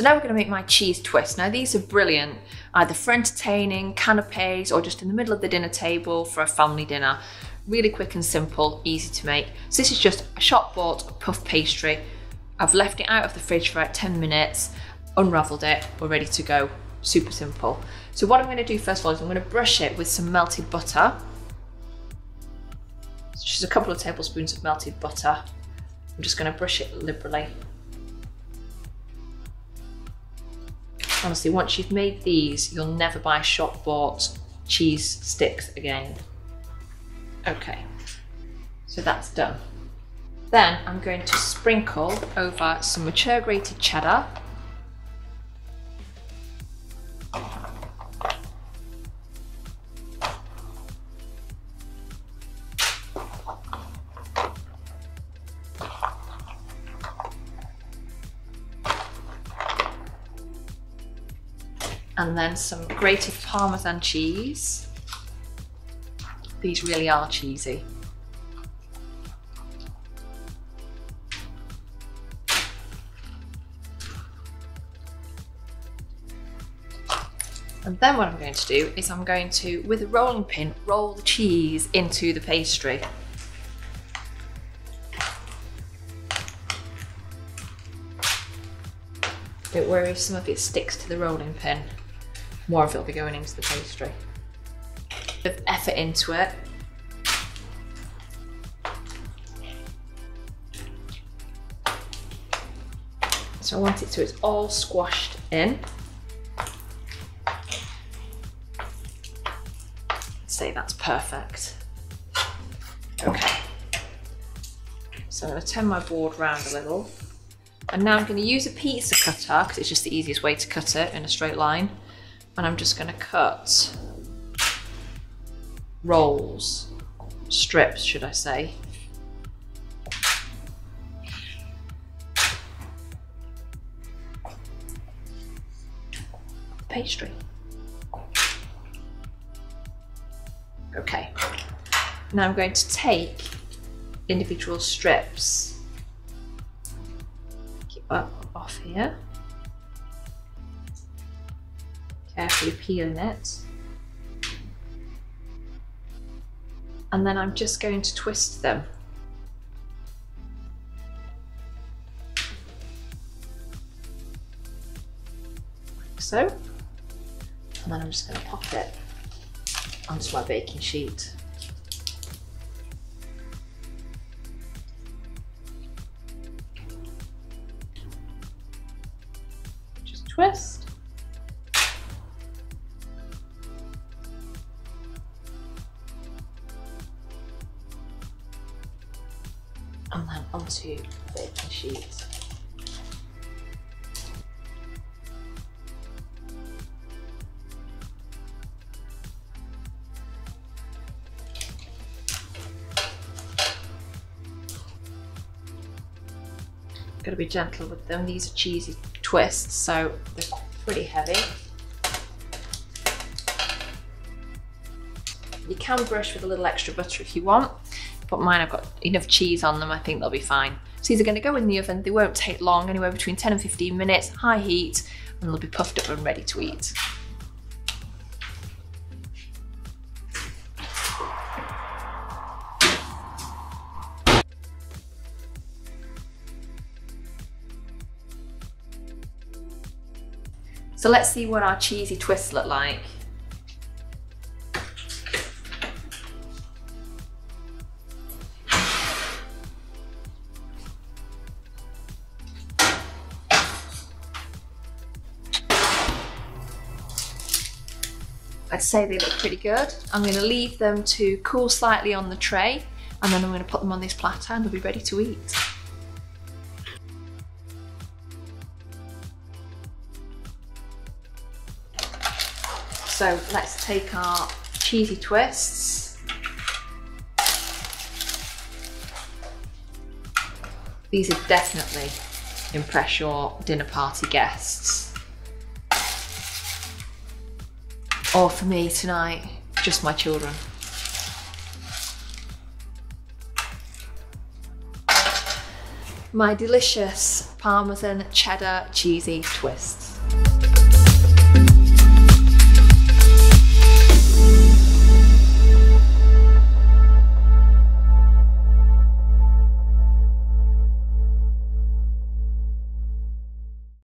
So now we're gonna make my cheese twist. Now these are brilliant, either for entertaining, canapes, or just in the middle of the dinner table for a family dinner. Really quick and simple, easy to make. So this is just a shop bought puff pastry. I've left it out of the fridge for about 10 minutes, unraveled it, we're ready to go, super simple. So what I'm gonna do first of all is I'm gonna brush it with some melted butter. It's just a couple of tablespoons of melted butter. I'm just gonna brush it liberally. Honestly, once you've made these, you'll never buy shop bought cheese sticks again. Okay, so that's done. Then I'm going to sprinkle over some mature grated cheddar. And then some grated Parmesan cheese. These really are cheesy. And then what I'm going to do is I'm going to, with a rolling pin, roll the cheese into the pastry. Don't worry if some of it sticks to the rolling pin. More of it will be going into the pastry. A bit of effort into it. So I want it so it's all squashed in. I'd say that's perfect. Okay. So I'm going to turn my board round a little. And now I'm going to use a pizza cutter because it's just the easiest way to cut it in a straight line. And I'm just gonna cut rolls, strips, should I say. Pastry. Okay, now I'm going to take individual strips. Keep that off here. Carefully peeling it, and then I'm just going to twist them. Like so, and then I'm just going to pop it onto my baking sheet. Just twist. And then onto the baking sheet. Gotta be gentle with them. These are cheesy twists, so they're pretty heavy. You can brush with a little extra butter if you want. But mine, I've got enough cheese on them, I think they'll be fine. So these are going to go in the oven, they won't take long, anywhere between 10 and 15 minutes, high heat, and they'll be puffed up and ready to eat. So let's see what our cheesy twists look like. I'd say they look pretty good. I'm going to leave them to cool slightly on the tray, and then I'm going to put them on this platter and they'll be ready to eat. So let's take our cheesy twists. These are definitely impress your dinner party guests. Or for me tonight, just my children. my delicious Parmesan cheddar cheesy twists.